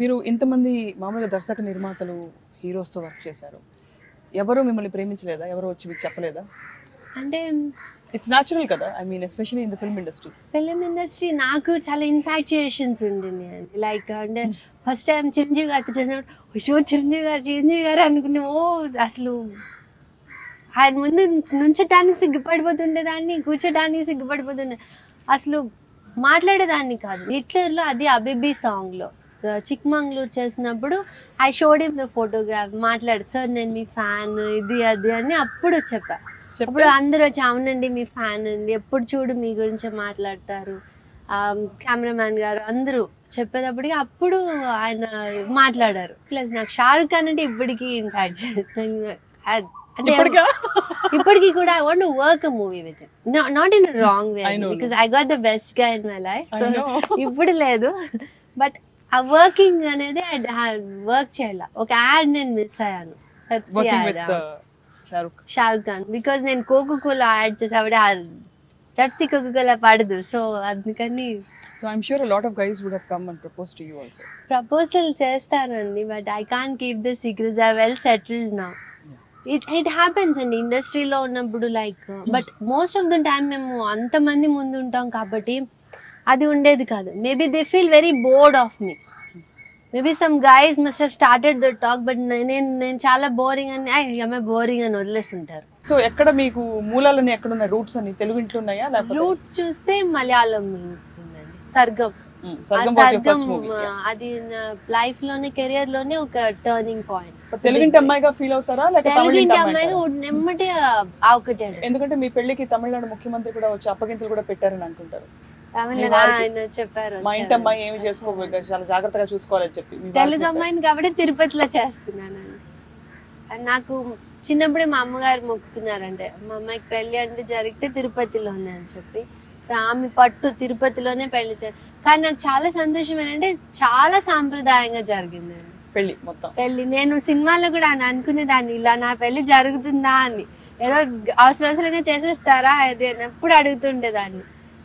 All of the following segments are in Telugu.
మీరు ఇంతమంది మామూలు దర్శక నిర్మాతలు హీరోస్తో వర్క్ చేశారు, ఎవరు మిమ్మల్ని ప్రేమించలేదా? ఎవరు వచ్చి మీకు చెప్పలేదా? అంటే ఇట్స్ న్యాచురల్ కదా, I mean especially in the film industry. Film industry నాకు చాలా ఇన్ఫాచ్యుయేషన్స్ ఉండింది. లైక్ అంటే ఫస్ట్ టైం చిరంజీవి గారితో చేసినప్పుడు షో చిరంజీవి గారు అనుకునే, ఓ అసలు ఆయన ముందు నుంచడానికి సిగ్గుపడిపోతుండేదాన్ని, కూర్చోడానికి సిగ్గుపడిపోతుండే, అసలు మాట్లాడేదాన్ని కాదు. హిట్లర్లో అది అబిబి సాంగ్లో చిక్మంగళూరు చేసినప్పుడు I showed him the photograph, మాట్లాడు సార్ నేను మీ ఫ్యాన్ ఇది అది అని అప్పుడు చెప్పా. అప్పుడు అందరూ వచ్చి అవునండి మీ ఫ్యాన్ అండి, ఎప్పుడు చూడు మీ గురించి మాట్లాడతారు కెమెరామ్యాన్ గారు అందరూ చెప్పేటప్పటికి అప్పుడు ఆయన మాట్లాడారు. ప్లస్ నాకు షారుఖ్ ఖాన్ అంటే ఇప్పటికీ ఇన్ఫాక్ట్ అంటే ఇప్పటికీ కూడా I want to work a movie with him, not in wrong way because I got the best guy in my life. So ఇప్పుడు లేదు, బట్ ఆ వర్కింగ్ అనేది వర్క్ చేయాల. ఒక యాడ్ నేను మిస్ అయ్యాను, Pepsi ad Shahrukh Khan, because నేను కోకో కోలా యాడ్ చేసాబట్టి పెప్సీ కోకో కోలా పడదు. సో అందుకని ప్రపోజల్ చేస్తానండి, but I can't keep the secrets, I well settled now. It happens అండి ఇండస్ట్రీలో ఉన్నప్పుడు, like but most of the time మేము అంతమంది ముందు ఉంటాం కాబట్టి అది ఉండేది కాదు. Maybe they feel very bored of me, maybe some guys must have started the talk, but నేను చాలా బోరింగ్ అని ఆమె బోరింగ్ అని వదిలేస్తుంటారు. సో ఎక్కడ మీకు మూలాలని ఎక్కడ ఉన్నాయి? రూట్స్ అని తెలుగు ఇంట్లో ఉన్నాయా? రూట్స్ చూస్తే మలయాళం రూట్స్ ఉందండి. సర్గం అది నా లైఫ్ లోనే కెరియర్ లోనే ఒక టర్నింగ్ పాయింట్. తెలుగు అమ్మాయిగా ఫీల్ అవుతారా? తెలుగు అమ్మాయిగా ఎమ్మటే ఆకటాడు, ఎందుకంటే మీ పెళ్లికి తమిళనాడు ముఖ్యమంత్రి కూడా వచ్చి అప్పగింతలు కూడా పెట్టారని అనుకుంటారు. తెలుగు అమ్మాయిని కాబట్టి తిరుపతిలో చేస్తున్నాను. నాకు చిన్నప్పుడే మా అమ్మగారు మొక్కుకున్నారంటే మా అమ్మాయికి పెళ్లి అంటే జరిగితే తిరుపతిలోనే అని చెప్పి, సో ఆమె పట్టు తిరుపతిలోనే పెళ్లి చేయాలి. కానీ నాకు చాలా సంతోషం ఏంటంటే చాలా సాంప్రదాయంగా జరిగింది పెళ్లి మొత్తం. పెళ్లి నేను సినిమాలో కూడా అనుకునేదాన్ని, ఇలా నా పెళ్లి జరుగుతుందా అని, ఏదో అవసరంగా చేసేస్తారా అది అని ఎప్పుడు అడుగుతుండేదాన్ని.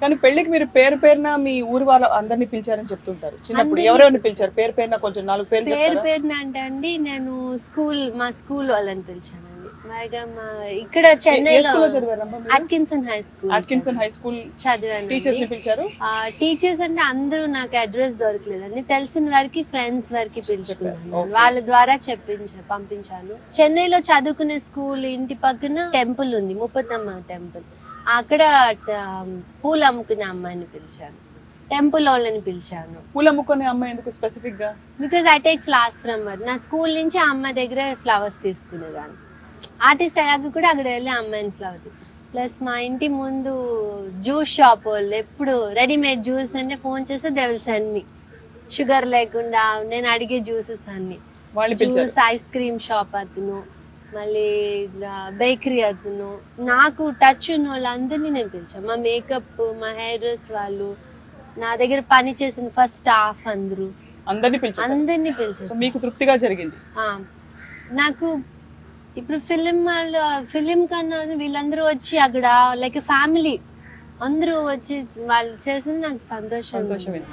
కానీ పెళ్లికి మీరు పేరు పేరున మీ ఊరు వాళ్ళ అందరినీ పిలిచారని చెప్తుంటారు. చిన్నప్పుడు ఎవరెవరిని పిలిచారు పేరు పేరున? కొంచెం నాలుగు పేరున అంటే అండి, నేను మా స్కూల్ వాళ్ళని పిలిచానండి. ఇక్కడ చెన్నైలో అట్కిన్సన్ హై స్కూల్ చదివాను. టీచర్స్ అంటే అందరూ నాకు అడ్రస్ దొరకలేదండి, తెలిసిన వారికి ఫ్రెండ్స్ వరకు పిలుచుకున్నాను, వాళ్ళ ద్వారా పంపించాను. చెన్నైలో చదువుకునే స్కూల్ ఇంటి పక్కన టెంపుల్ ఉంది, ముప్పతమ్మ టెంపుల్, అక్కడ పూలు అమ్ముకునే అమ్మాయిని పిలిచాను, టెంపుల్ వాళ్ళని పిలిచాను. పూలు అమ్ముకునే అమ్మాయి ఎందుకు స్పెసిఫిక్ గా? Because I take flowers from her. నా స్కూల్ నుంచి ఆ అమ్మాయి దగ్గర ఫ్లవర్స్ తీసుకునేదాన్ని. ఆర్టిస్ట్ అయ్యాక కూడా అక్కడ వెళ్ళి అమ్మాయిని ఫ్లవర్ తీసుకు. ప్లస్ మా ఇంటి ముందు జ్యూస్ షాప్ వాళ్ళు ఎప్పుడు రెడీమేడ్ జ్యూస్ అంటే ఫోన్ చేస్తే they will send me, sugar లేకుండా నేను అడిగే జ్యూసెస్ అన్ని. జ్యూస్ ఐస్ క్రీమ్ షాప్ అతను, మళ్ళీ బేకరీ అతను, నాకు టచ్ ఉన్న వాళ్ళందరినీ నేను పిలిచాను. మా మేకప్, మా హెయిర్ డ్రెస్ వాళ్ళు, నా దగ్గర పని చేసిన ఫస్ట్ స్టాఫ్ అందరూ అందరినీ పిలిచాను. మీకు తృప్తిగా జరిగింది? నాకు ఇప్పుడు ఫిలిం కన్నా వీళ్ళందరూ వచ్చి అక్కడ లైక్ ఫ్యామిలీ అందరూ వచ్చి వాళ్ళు చేసిన నాకు సంతోషం.